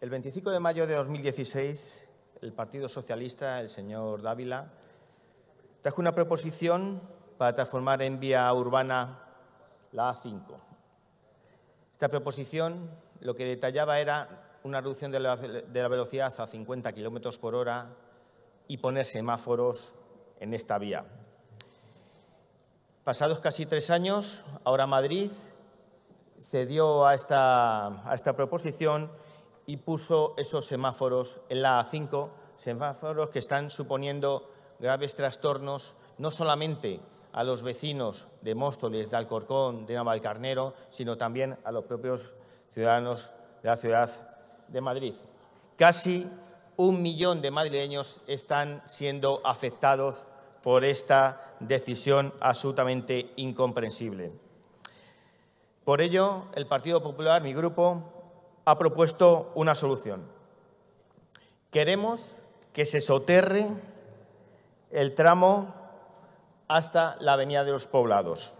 El 25 de mayo de 2016, el Partido Socialista, el señor Dávila, trajo una proposición para transformar en vía urbana la A5. Esta proposición lo que detallaba era una reducción de la velocidad a 50 km por hora y poner semáforos en esta vía. Pasados casi 3 años, ahora Madrid cedió a esta proposición y puso esos semáforos en la A5, semáforos que están suponiendo graves trastornos no solamente a los vecinos de Móstoles, de Alcorcón, de Navalcarnero, sino también a los propios ciudadanos de la ciudad de Madrid. Casi 1 millón de madrileños están siendo afectados por esta decisión absolutamente incomprensible. Por ello, el Partido Popular, mi grupo, ha propuesto una solución. Queremos que se soterre el tramo hasta la Avenida de los Poblados.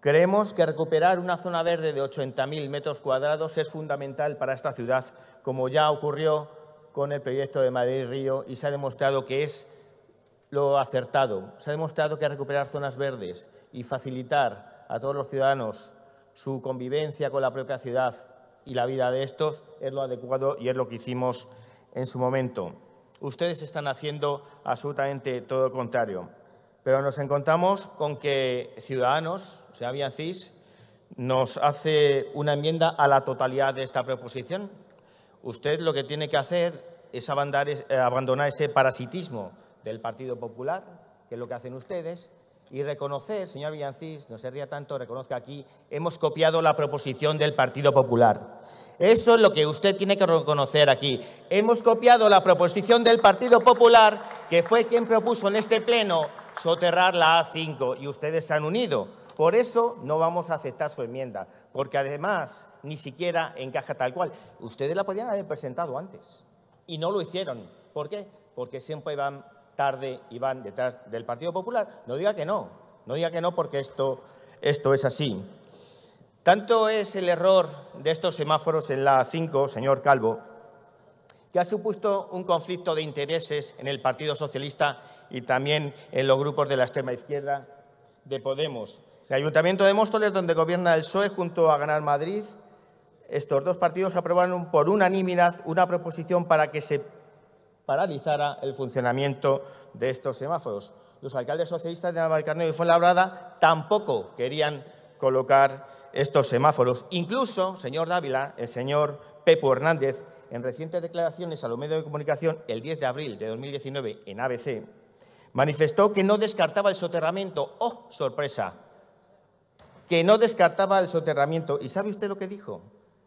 Creemos que recuperar una zona verde de 80.000 metros cuadrados es fundamental para esta ciudad, como ya ocurrió con el proyecto de Madrid-Río y se ha demostrado que es lo acertado. Se ha demostrado que recuperar zonas verdes y facilitar a todos los ciudadanos su convivencia con la propia ciudad y la vida de estos es lo adecuado y es lo que hicimos en su momento. Ustedes están haciendo absolutamente todo lo contrario. Pero nos encontramos con que Ciudadanos, o sea, Villancís, nos hace una enmienda a la totalidad de esta proposición. Usted lo que tiene que hacer es abandonar ese parasitismo del Partido Popular, que es lo que hacen ustedes, y reconocer, señor Villancís, no se ría tanto, reconozca aquí, hemos copiado la proposición del Partido Popular. Eso es lo que usted tiene que reconocer aquí. Hemos copiado la proposición del Partido Popular, que fue quien propuso en este pleno soterrar la A5, y ustedes se han unido. Por eso no vamos a aceptar su enmienda, porque además ni siquiera encaja tal cual. Ustedes la podían haber presentado antes y no lo hicieron. ¿Por qué? Porque siempre van tarde y van detrás del Partido Popular. No diga que no, no diga que no, porque esto es así. Tanto es el error de estos semáforos en la A5, señor Calvo, que ha supuesto un conflicto de intereses en el Partido Socialista y también en los grupos de la extrema izquierda de Podemos. El Ayuntamiento de Móstoles, donde gobierna el PSOE junto a Ganar Madrid, estos dos partidos aprobaron por unanimidad una proposición para que se paralizara el funcionamiento de estos semáforos. Los alcaldes socialistas de Navalcarnero y Fuenlabrada tampoco querían colocar estos semáforos. Incluso, señor Dávila, el señor Pepo Hernández, en recientes declaraciones a los medios de comunicación, el 10 de abril de 2019, en ABC, manifestó que no descartaba el soterramiento. ¡Oh, sorpresa! Que no descartaba el soterramiento. ¿Y sabe usted lo que dijo?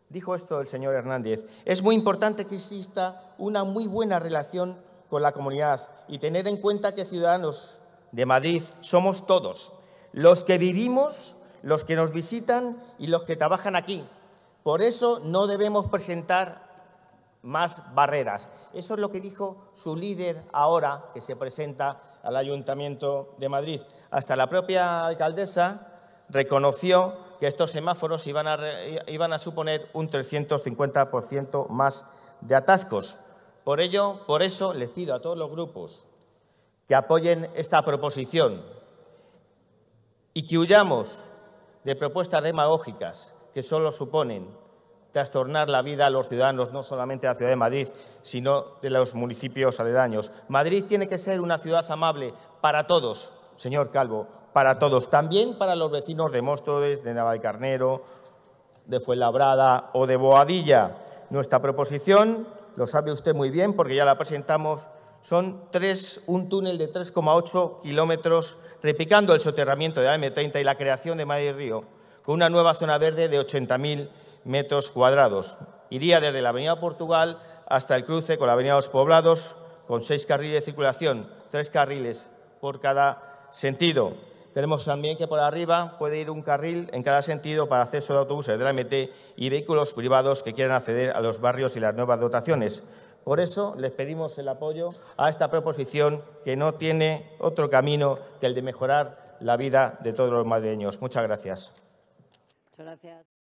Dijo esto el señor Hernández: es muy importante que exista una muy buena relación con la comunidad y tener en cuenta que ciudadanos de Madrid somos todos, los que vivimos, los que nos visitan y los que trabajan aquí. Por eso no debemos presentar más barreras. Eso es lo que dijo su líder ahora que se presenta al Ayuntamiento de Madrid. Hasta la propia alcaldesa reconoció que estos semáforos iban a suponer un 350% más de atascos. Por eso les pido a todos los grupos que apoyen esta proposición y que huyamos de propuestas demagógicas que solo suponen trastornar la vida a los ciudadanos, no solamente de la ciudad de Madrid, sino de los municipios aledaños. Madrid tiene que ser una ciudad amable para todos, señor Calvo, para todos, también para los vecinos de Móstoles, de Navalcarnero, de Fuenlabrada o de Boadilla. Nuestra proposición, lo sabe usted muy bien porque ya la presentamos, son un túnel de 3,8 kilómetros replicando el soterramiento de la M30 y la creación de Madrid-Río con una nueva zona verde de 80.000 metros cuadrados. Iría desde la Avenida Portugal hasta el cruce con la Avenida de los Poblados con 6 carriles de circulación, 3 carriles por cada sentido. Tenemos también que por arriba puede ir un carril en cada sentido para acceso de autobuses de la EMT y vehículos privados que quieran acceder a los barrios y las nuevas dotaciones. Por eso les pedimos el apoyo a esta proposición que no tiene otro camino que el de mejorar la vida de todos los madrileños. Muchas gracias. Muchas gracias.